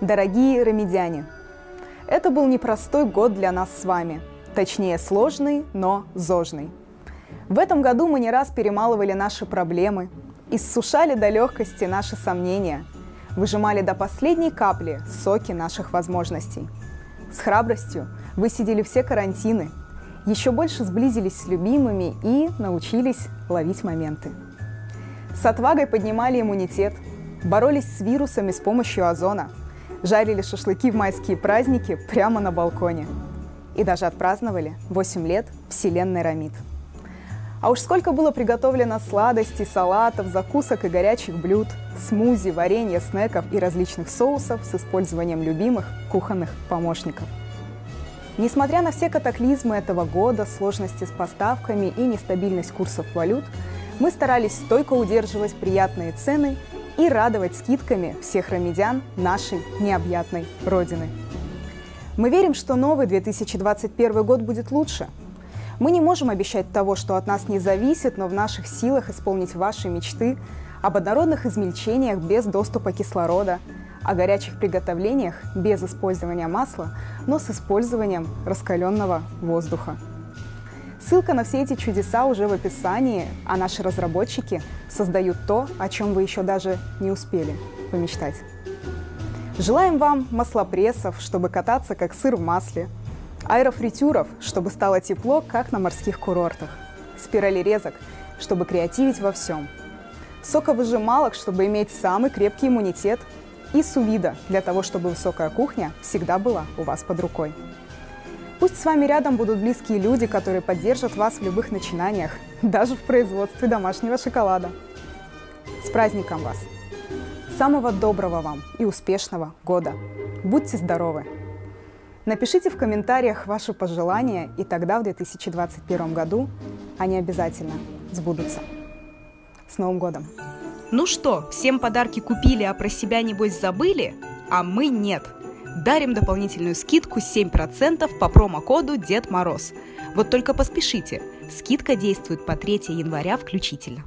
Дорогие рамидяне, это был непростой год для нас с вами, точнее сложный, но зожный. В этом году мы не раз перемалывали наши проблемы, иссушали до легкости наши сомнения, выжимали до последней капли соки наших возможностей. С храбростью высидели все карантины, еще больше сблизились с любимыми и научились ловить моменты. С отвагой поднимали иммунитет, боролись с вирусами с помощью озона, жарили шашлыки в майские праздники прямо на балконе. И даже отпраздновали 8 лет вселенной Рамид. А уж сколько было приготовлено сладостей, салатов, закусок и горячих блюд, смузи, варенья, снеков и различных соусов с использованием любимых кухонных помощников. Несмотря на все катаклизмы этого года, сложности с поставками и нестабильность курсов валют, мы старались стойко удерживать приятные цены и радовать скидками всех рамидян нашей необъятной Родины. Мы верим, что новый 2021 год будет лучше. Мы не можем обещать того, что от нас не зависит, но в наших силах исполнить ваши мечты об однородных измельчениях без доступа кислорода, о горячих приготовлениях без использования масла, но с использованием раскаленного воздуха. Ссылка на все эти чудеса уже в описании, а наши разработчики создают то, о чем вы еще даже не успели помечтать. Желаем вам маслопрессов, чтобы кататься как сыр в масле, аэрофритюров, чтобы стало тепло, как на морских курортах, спиралерезок, чтобы креативить во всем, соковыжималок, чтобы иметь самый крепкий иммунитет, и су-вида для того, чтобы высокая кухня всегда была у вас под рукой. Пусть с вами рядом будут близкие люди, которые поддержат вас в любых начинаниях, даже в производстве домашнего шоколада. С праздником вас! Самого доброго вам и успешного года! Будьте здоровы! Напишите в комментариях ваши пожелания, и тогда в 2021 году они обязательно сбудутся. С Новым годом! Ну что, всем подарки купили, а про себя небось забыли? А мы нет! Дарим дополнительную скидку 7% по промокоду Дед Мороз. Вот только поспешите, скидка действует по 3 января включительно.